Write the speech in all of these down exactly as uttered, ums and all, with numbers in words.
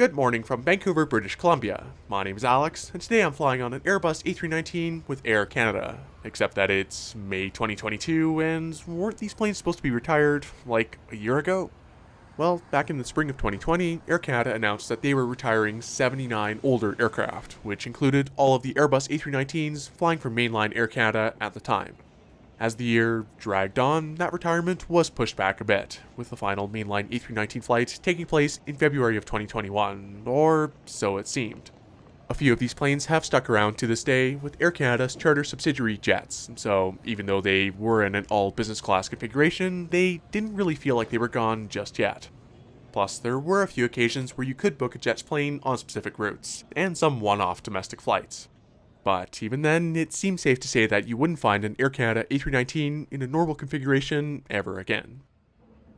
Good morning from Vancouver, British Columbia. My name is Alex, and today I'm flying on an Airbus A three nineteen with Air Canada. Except that it's May twenty twenty-two, and weren't these planes supposed to be retired, like, a year ago? Well, back in the spring of twenty twenty, Air Canada announced that they were retiring seventy-nine older aircraft, which included all of the Airbus A three nineteens flying for mainline Air Canada at the time. As the year dragged on, that retirement was pushed back a bit, with the final mainline A three nineteen flight taking place in February of twenty twenty-one, or so it seemed. A few of these planes have stuck around to this day with Air Canada's charter subsidiary jets, so even though they were in an all-business class configuration, they didn't really feel like they were gone just yet. Plus, there were a few occasions where you could book a jet's plane on specific routes, and some one-off domestic flights. But even then, it seems safe to say that you wouldn't find an Air Canada A three nineteen in a normal configuration ever again.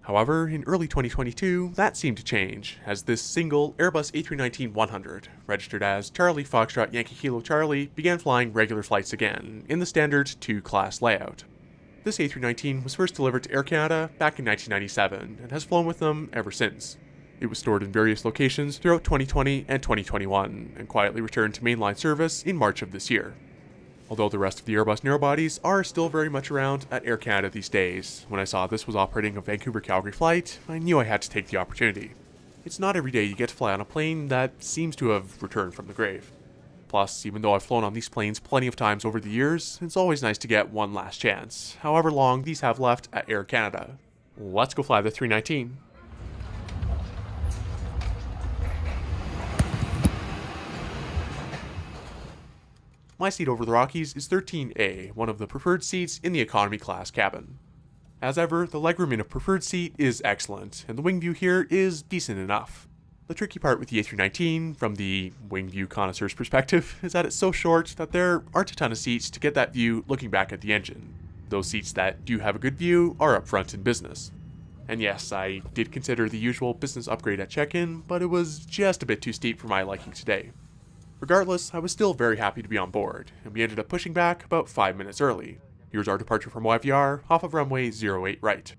However, in early twenty twenty-two, that seemed to change, as this single Airbus A three nineteen one hundred, registered as Charlie Foxtrot Yankee Kilo Charlie, began flying regular flights again, in the standard two-class layout. This A three nineteen was first delivered to Air Canada back in nineteen ninety-seven, and has flown with them ever since. It was stored in various locations throughout twenty twenty and twenty twenty-one, and quietly returned to mainline service in March of this year. Although the rest of the Airbus narrowbodies are still very much around at Air Canada these days, when I saw this was operating a Vancouver-Calgary flight, I knew I had to take the opportunity. It's not every day you get to fly on a plane that seems to have returned from the grave. Plus, even though I've flown on these planes plenty of times over the years, it's always nice to get one last chance, however long these have left at Air Canada. Let's go fly the three nineteen. My seat over the Rockies is thirteen A, one of the preferred seats in the economy class cabin. As ever, the legroom in a preferred seat is excellent, and the wing view here is decent enough. The tricky part with the A three nineteen, from the wing view connoisseur's perspective, is that it's so short that there aren't a ton of seats to get that view looking back at the engine. Those seats that do have a good view are up front in business. And yes, I did consider the usual business upgrade at check-in, but it was just a bit too steep for my liking today. Regardless, I was still very happy to be on board, and we ended up pushing back about five minutes early. Here's our departure from Y V R off of runway zero eight right.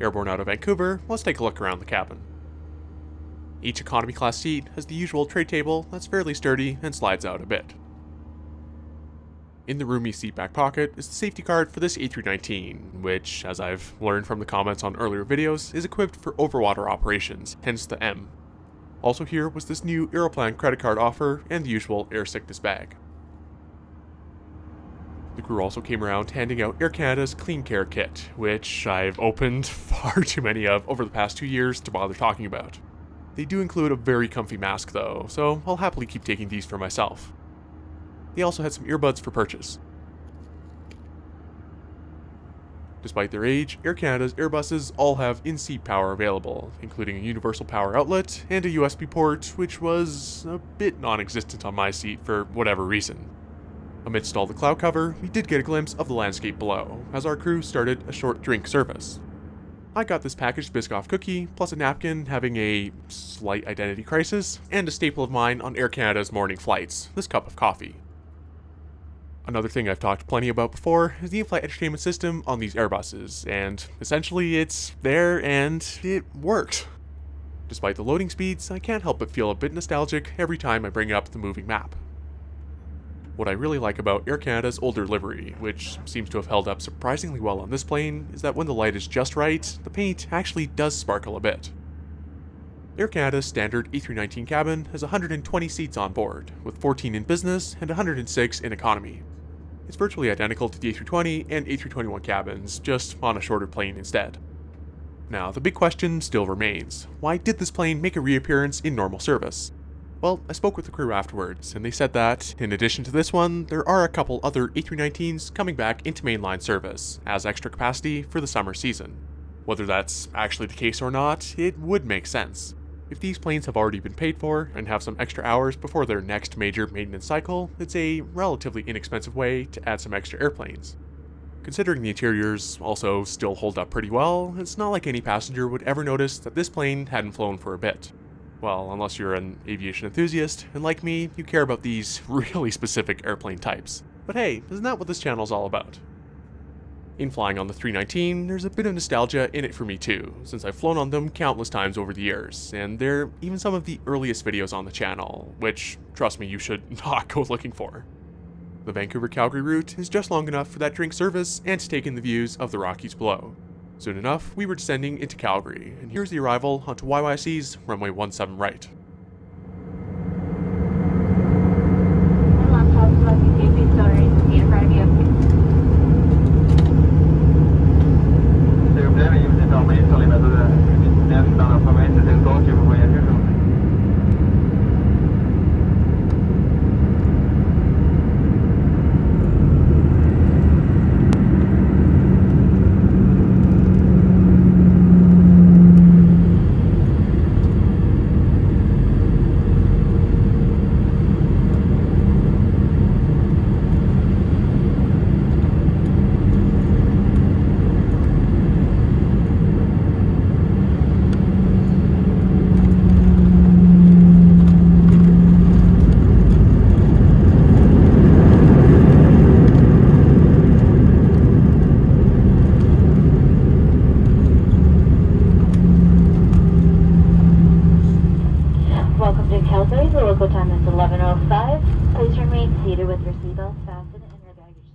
Airborne out of Vancouver, let's take a look around the cabin. Each economy class seat has the usual tray table that's fairly sturdy and slides out a bit. In the roomy seat back pocket is the safety card for this A three nineteen, which, as I've learned from the comments on earlier videos, is equipped for overwater operations, hence the M. Also here was this new Aeroplan credit card offer and the usual air sickness bag. The crew also came around handing out Air Canada's Clean Care Kit, which I've opened far too many of over the past two years to bother talking about. They do include a very comfy mask though, so I'll happily keep taking these for myself. They also had some earbuds for purchase. Despite their age, Air Canada's Airbuses all have in-seat power available, including a universal power outlet and a U S B port, which was a bit non-existent on my seat for whatever reason. Amidst all the cloud cover, we did get a glimpse of the landscape below, as our crew started a short drink service. I got this packaged Biscoff cookie, plus a napkin having a slight identity crisis, and a staple of mine on Air Canada's morning flights, this cup of coffee. Another thing I've talked plenty about before is the in-flight entertainment system on these Airbuses, and essentially it's there and it worked. Despite the loading speeds, I can't help but feel a bit nostalgic every time I bring up the moving map. What I really like about Air Canada's older livery, which seems to have held up surprisingly well on this plane, is that when the light is just right, the paint actually does sparkle a bit. Air Canada's standard A three nineteen cabin has one hundred twenty seats on board, with fourteen in business and one hundred six in economy. It's virtually identical to the A three twenty and A three twenty-one cabins, just on a shorter plane instead. Now, the big question still remains, why did this plane make a reappearance in normal service? Well, I spoke with the crew afterwards, and they said that, in addition to this one, there are a couple other A three nineteens coming back into mainline service, as extra capacity for the summer season. Whether that's actually the case or not, it would make sense. If these planes have already been paid for, and have some extra hours before their next major maintenance cycle, it's a relatively inexpensive way to add some extra airplanes. Considering the interiors also still hold up pretty well, it's not like any passenger would ever notice that this plane hadn't flown for a bit. Well, unless you're an aviation enthusiast, and like me, you care about these really specific airplane types. But hey, isn't that what this channel's all about? In flying on the three nineteen, there's a bit of nostalgia in it for me too, since I've flown on them countless times over the years, and they're even some of the earliest videos on the channel, which, trust me, you should not go looking for. The Vancouver-Calgary route is just long enough for that drink service and to take in the views of the Rockies below. Soon enough, we were descending into Calgary, and here's the arrival onto Y Y C's runway one seven right.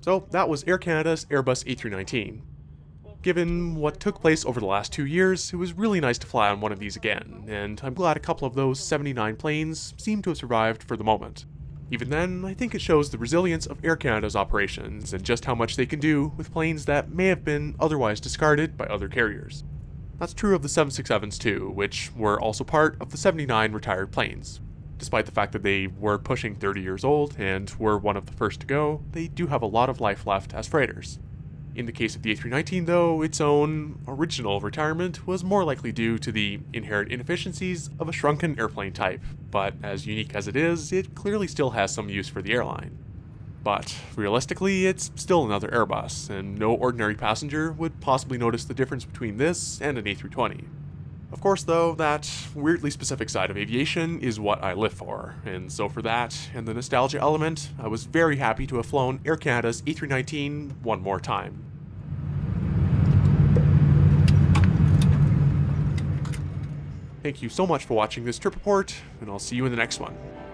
So that was Air Canada's Airbus A three nineteen. Given what took place over the last two years, it was really nice to fly on one of these again, and I'm glad a couple of those seventy-nine planes seem to have survived for the moment. Even then, I think it shows the resilience of Air Canada's operations and just how much they can do with planes that may have been otherwise discarded by other carriers. That's true of the seven sixty-sevens too, which were also part of the seventy-nine retired planes. Despite the fact that they were pushing thirty years old and were one of the first to go, they do have a lot of life left as freighters. In the case of the A three nineteen though, its own original retirement was more likely due to the inherent inefficiencies of a shrunken airplane type, but as unique as it is, it clearly still has some use for the airline. But realistically, it's still another Airbus, and no ordinary passenger would possibly notice the difference between this and an A three twenty. Of course though, that weirdly specific side of aviation is what I live for, and so for that, and the nostalgia element, I was very happy to have flown Air Canada's A three nineteen one more time. Thank you so much for watching this trip report, and I'll see you in the next one.